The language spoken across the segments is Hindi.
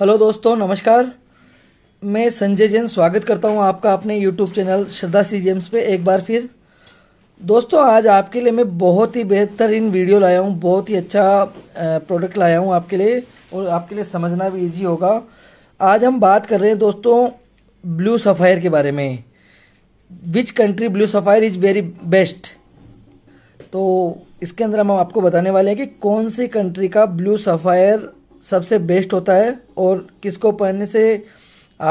हेलो दोस्तों, नमस्कार। मैं संजय जैन स्वागत करता हूं आपका अपने YouTube channel Shraddha Shri games पे एक बार फिर। दोस्तों, आज आपके लिए मैं बहुत ही बेहतरीन वीडियो लाया हूं, बहुत ही अच्छा प्रोडक्ट लाया हूं आपके लिए, और आपके लिए समझना भी ईजी होगा। आज हम बात कर रहे हैं दोस्तों ब्लू सफ़ायर के बारे में। Which country blue sapphire is very best. तो इसके अंदर हम आपको बताने वाले हैं कि कौन सी कंट्री का ब्लू सफ़ायर सबसे बेस्ट होता है और किसको पहनने से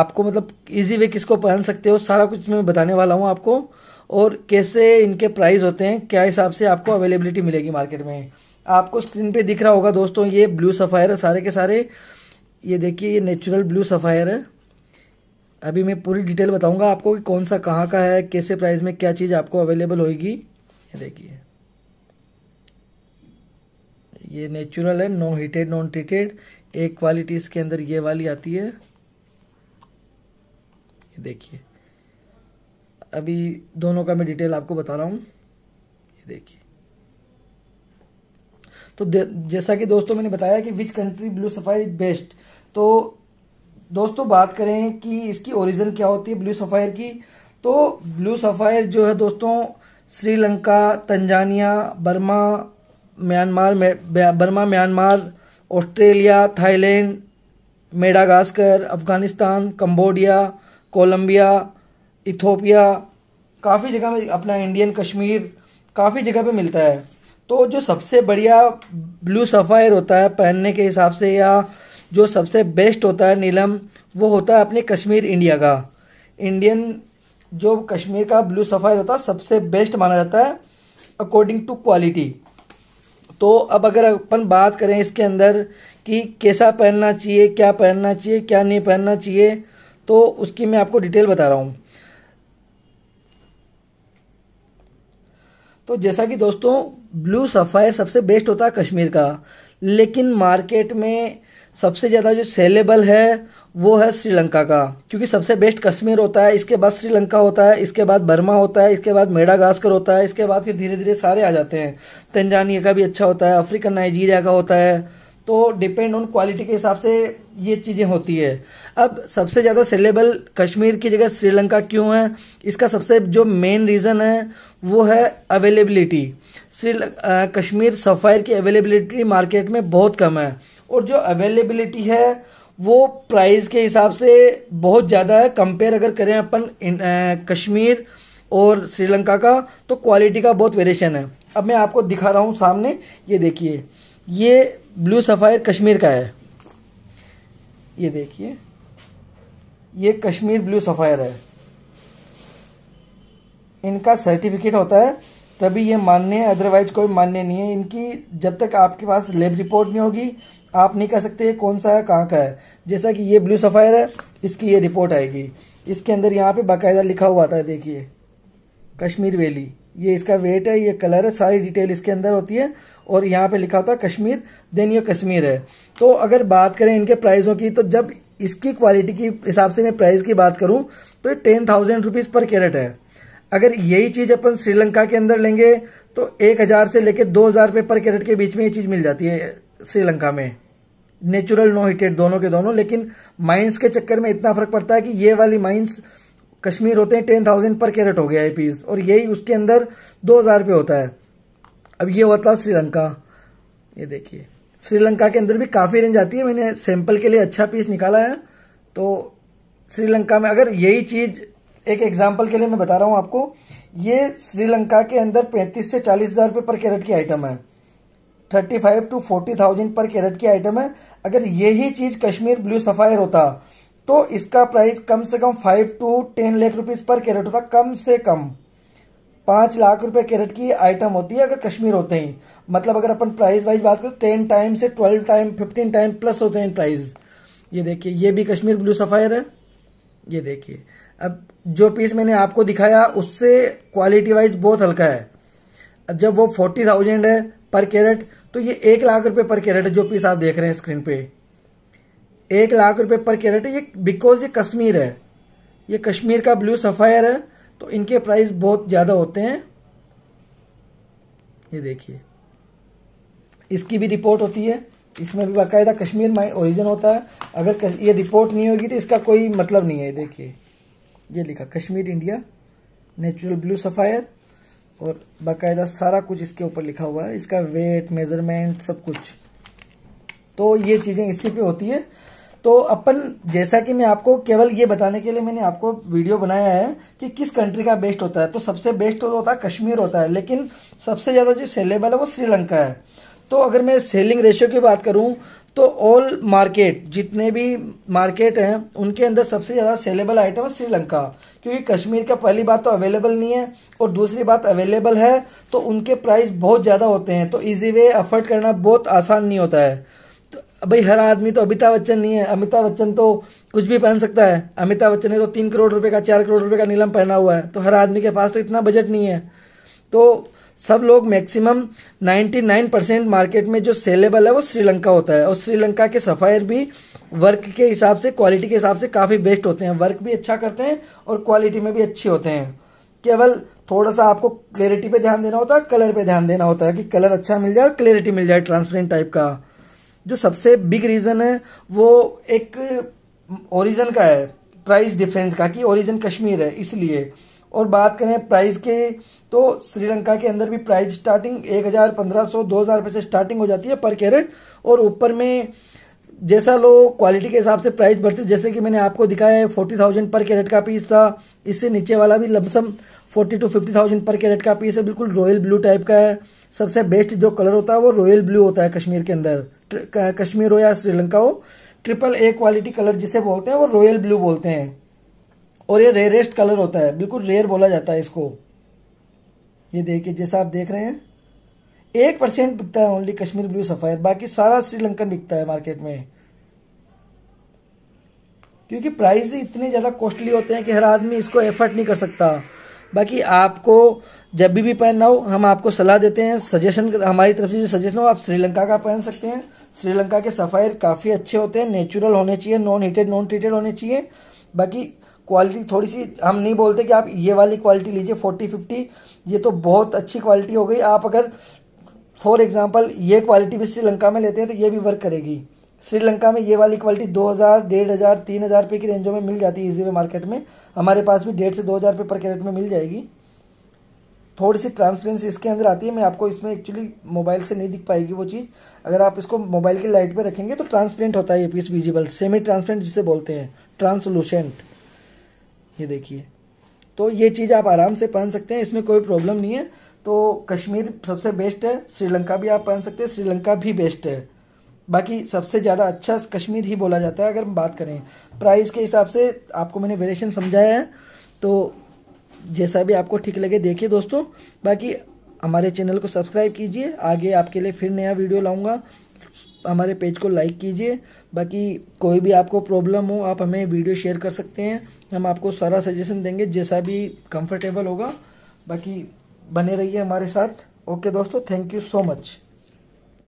आपको मतलब इजी वे किसको पहन सकते हो, सारा कुछ मैं बताने वाला हूँ आपको। और कैसे इनके प्राइस होते हैं, क्या हिसाब से आपको अवेलेबिलिटी मिलेगी मार्केट में। आपको स्क्रीन पे दिख रहा होगा दोस्तों, ये ब्लू सफ़ायर है सारे के सारे। ये देखिए, ये नेचुरल ब्लू सफ़ायर है। अभी मैं पूरी डिटेल बताऊँगा आपको कि कौन सा कहाँ का है, कैसे प्राइस में क्या चीज़ आपको अवेलेबल होगी। ये देखिए, ये नेचुरल है, नो हीटेड नॉन ट्रीटेड। एक क्वालिटी इसके अंदर ये वाली आती है, ये देखिए। अभी दोनों का मैं डिटेल आपको बता रहा हूँ, ये देखिए। तो जैसा कि दोस्तों मैंने बताया कि which country blue sapphire is best. तो दोस्तों बात करें कि इसकी ओरिजिन क्या होती है ब्लू सफ़ायर की, तो ब्लू सफ़ायर जो है दोस्तों Sri Lanka, Tanzania, Burma Myanmar, Australia, Thailand, Madagascar, Afghanistan, Cambodia, Colombia, Ethiopia, काफ़ी जगह में, अपना इंडियन कश्मीर, काफ़ी जगह पे मिलता है। तो जो सबसे बढ़िया ब्लू सफ़ायर होता है पहनने के हिसाब से, या जो सबसे बेस्ट होता है नीलम, वो होता है अपने कश्मीर इंडिया का। इंडियन जो कश्मीर का ब्लू सफ़ायर होता है सबसे बेस्ट माना जाता है अकॉर्डिंग टू क्वालिटी। तो अब अगर अपन बात करें इसके अंदर कि कैसा पहनना चाहिए, क्या पहनना चाहिए, क्या नहीं पहनना चाहिए, तो उसकी मैं आपको डिटेल बता रहा हूँ। तो जैसा कि दोस्तों ब्लू सफ़ायर सबसे बेस्ट होता है कश्मीर का, लेकिन मार्केट में सबसे ज़्यादा जो सेलेबल है वो है श्रीलंका का, क्योंकि सबसे बेस्ट कश्मीर होता है, इसके बाद श्रीलंका होता है, इसके बाद बर्मा होता है, इसके बाद मेडागास्कर होता है, इसके बाद फिर धीरे धीरे सारे आ जाते हैं। तंजानिया का भी अच्छा होता है, अफ्रीका नाइजीरिया का होता है। तो डिपेंड ऑन क्वालिटी के हिसाब से ये चीज़ें होती है। अब सबसे ज़्यादा सेलेबल कश्मीर की जगह श्रीलंका क्यों है, इसका सबसे जो मेन रीज़न है वो है अवेलेबिलिटी। कश्मीर सफ़ायर की अवेलेबिलिटी मार्केट में बहुत कम है, और जो अवेलेबिलिटी है वो प्राइस के हिसाब से बहुत ज़्यादा है। कंपेयर अगर करें अपन कश्मीर और श्रीलंका का, तो क्वालिटी का बहुत वेरिएशन है। अब मैं आपको दिखा रहा हूँ सामने, ये देखिए, ये ब्लू सफ़ायर कश्मीर का है। ये देखिए, ये कश्मीर ब्लू सफ़ायर है। इनका सर्टिफिकेट होता है तभी ये मान्य है, अदरवाइज कोई मान्य नहीं है इनकी। जब तक आपके पास लैब रिपोर्ट नहीं होगी आप नहीं कह सकते कौन सा है, कहाँ का है। जैसा कि ये ब्लू सफ़ायर है, इसकी ये रिपोर्ट आएगी, इसके अंदर यहाँ पे बाकायदा लिखा हुआ आता है, देखिए कश्मीर वैली, ये इसका वेट है, ये कलर है, सारी डिटेल इसके अंदर होती है, और यहाँ पे लिखा होता है कश्मीर, देन ये कश्मीर है। तो अगर बात करें इनके प्राइसों की, तो जब इसकी क्वालिटी के हिसाब से मैं प्राइस की बात करूँ तो ये 10,000 रुपीज़ पर कैरेट है। अगर यही चीज़ अपन श्रीलंका के अंदर लेंगे तो 1,000 से लेकर 2,000 रुपये पर कैरेट के बीच में ये चीज़ मिल जाती है श्रीलंका में। नेचुरल नो हीटेड दोनों के दोनों, लेकिन माइंस के चक्कर में इतना फर्क पड़ता है कि ये वाली माइंस कश्मीर होते हैं 10,000 पर कैरेट हो गया है पीस, और यही उसके अंदर 2,000 पे होता है। अब ये होता है श्रीलंका, ये देखिए श्रीलंका के अंदर भी काफ़ी रेंज आती है। मैंने सैंपल के लिए अच्छा पीस निकाला है। तो श्रीलंका में अगर यही चीज़, एक एग्जाम्पल के लिए मैं बता रहा हूँ आपको, ये श्रीलंका के अंदर 35,000 से 40,000 रुपये पर कैरेट की आइटम है, 35,000 से 40,000 पर कैरेट की आइटम है। अगर यही चीज़ कश्मीर ब्लू सफ़ायर होता तो इसका प्राइस कम से कम 5 से 10 लाख रुपीस पर कैरेट होता, कम से कम 5 लाख रुपए कैरेट की आइटम होती है अगर कश्मीर होते हैं। मतलब अगर अपन प्राइस वाइज बात करें 10 टाइम से 12 टाइम 15 टाइम प्लस होते हैं प्राइस। ये देखिए, ये भी कश्मीर ब्लू सफ़ायर है, ये देखिए। अब जो पीस मैंने आपको दिखाया उससे क्वालिटी वाइज बहुत हल्का है। अब जब वो 40,000 है पर कैरेट, तो ये 1 लाख रुपये पर कैरेट है जो पीस आप देख रहे हैं स्क्रीन पे, 1 लाख रुपए पर कैरेट है। ये बिकॉज ये कश्मीर है, ये कश्मीर का ब्लू सफ़ायर है, तो इनके प्राइस बहुत ज़्यादा होते हैं। ये देखिए, इसकी भी रिपोर्ट होती है, इसमें भी बाकायदा कश्मीर माई ओरिजिन होता है। अगर ये रिपोर्ट नहीं होगी तो इसका कोई मतलब नहीं है। देखिए ये लिखा Kashmir India natural blue sapphire और बाकायदा सारा कुछ इसके ऊपर लिखा हुआ है, इसका वेट मेजरमेंट सब कुछ। तो ये चीजें इसी पे होती है। तो अपन जैसा कि मैं आपको केवल ये बताने के लिए मैंने आपको वीडियो बनाया है कि किस कंट्री का बेस्ट होता है। तो सबसे बेस्ट तो होता है कश्मीर होता है, लेकिन सबसे ज्यादा जो सेलेबल है वो श्रीलंका है। तो अगर मैं सेलिंग रेशियो की बात करूं तो ऑल मार्केट जितने भी मार्केट हैं उनके अंदर सबसे ज्यादा सेलेबल आइटम है श्रीलंका, क्योंकि कश्मीर का पहली बात तो अवेलेबल नहीं है और दूसरी बात अवेलेबल है तो उनके प्राइस बहुत ज्यादा होते हैं। तो इजी वे अफोर्ड करना बहुत आसान नहीं होता है। तो भाई हर आदमी तो अमिताभ बच्चन नहीं है, अमिताभ बच्चन तो कुछ भी पहन सकता है। अमिताभ बच्चन ने तो 3 करोड़ रुपए का 4 करोड़ रुपए का नीलम पहना हुआ है। तो हर आदमी के पास तो इतना बजट नहीं है। तो सब लोग मैक्सिमम 99% मार्केट में जो सेलेबल है वो श्रीलंका होता है। और श्रीलंका के सफायर भी वर्क के हिसाब से क्वालिटी के हिसाब से काफी बेस्ट होते हैं, वर्क भी अच्छा करते हैं और क्वालिटी में भी अच्छे होते हैं। केवल थोड़ा सा आपको क्लैरिटी पे ध्यान देना होता है, कलर पे ध्यान देना होता है कि कलर अच्छा मिल जाए और क्लैरिटी मिल जाए ट्रांसपेरेंट टाइप का। जो सबसे बिग रीजन है वो एक ओरिजिन का है, प्राइस डिफरेंस का, कि ओरिजिन कश्मीर है इसलिए। और बात करें प्राइस के तो श्रीलंका के अंदर भी प्राइस स्टार्टिंग 1000, 1500, 2000 रुपए से स्टार्टिंग हो जाती है पर कैरेट। और ऊपर में जैसा लो क्वालिटी के हिसाब से प्राइस बढ़ते, जैसे कि मैंने आपको दिखाया है 40,000 पर कैरेट का पीस था, इससे नीचे वाला भी लमसम 40,000 to 50,000 पर कैरेट का पीस है, बिल्कुल रॉयल ब्लू टाइप का है। सबसे बेस्ट जो कलर होता है वो रॉयल ब्लू होता है कश्मीर के अंदर, कश्मीर हो या श्रीलंका हो। AAA क्वालिटी कलर जिसे बोलते हैं वो रॉयल ब्लू बोलते हैं और ये रेयरेस्ट कलर होता है, बिल्कुल रेयर बोला जाता है इसको। ये देखिए जैसा आप देख रहे हैं 1% बिकता है ओनली कश्मीर ब्लू सफायर, बाकी सारा श्रीलंकन बिकता है मार्केट में। क्योंकि प्राइस इतने ज्यादा कॉस्टली होते हैं कि हर आदमी इसको एफर्ट नहीं कर सकता। बाकी आपको जब भी पहनना हो हम आपको सलाह देते हैं, सजेशन हमारी तरफ से जो सजेशन हो आप श्रीलंका का पहन सकते हैं। श्रीलंका के सफायर काफी अच्छे होते हैं, नेचुरल होने चाहिए, नॉन हीटेड नॉन ट्रीटेड होने चाहिए। बाकी क्वालिटी थोड़ी सी, हम नहीं बोलते कि आप ये वाली क्वालिटी लीजिए 40-50, ये तो बहुत अच्छी क्वालिटी हो गई। आप अगर फॉर एग्जांपल ये क्वालिटी भी श्रीलंका में लेते हैं तो ये भी वर्क करेगी। श्रीलंका में ये वाली क्वालिटी 2000, 1500, 3000 रुपए की रेंजों में मिल जाती है इजी वे मार्केट में। हमारे पास भी 1500 से 2000 रुपए पर कैरेट में मिल जाएगी। थोड़ी सी ट्रांसपेरेंसी इसके अंदर आती है, मैं आपको इसमें एक्चुअली मोबाइल से नहीं दिख पाएगी वो चीज़। अगर आप इसको मोबाइल की लाइट पर रखेंगे तो ट्रांसपेरेंट होता है ये पीस, विजिबल, सेमी ट्रांसपेरेंट जिसे बोलते हैं, ट्रांसलूसेंट। ये देखिए, तो ये चीज आप आराम से पहन सकते हैं, इसमें कोई प्रॉब्लम नहीं है। तो कश्मीर सबसे बेस्ट है, श्रीलंका भी आप पहन सकते हैं, श्रीलंका भी बेस्ट है। बाकी सबसे ज्यादा अच्छा कश्मीर ही बोला जाता है अगर हम बात करें प्राइस के हिसाब से। आपको मैंने वेरिएशन समझाया है, तो जैसा भी आपको ठीक लगे देखिए दोस्तों। बाकी हमारे चैनल को सब्सक्राइब कीजिए, आगे आपके लिए फिर नया वीडियो लाऊंगा। हमारे पेज को लाइक कीजिए। बाकी कोई भी आपको प्रॉब्लम हो आप हमें वीडियो शेयर कर सकते हैं, हम आपको सारा सजेशन देंगे जैसा भी कंफर्टेबल होगा। बाकी बने रहिए हमारे साथ। ओके दोस्तों, थैंक यू सो मच।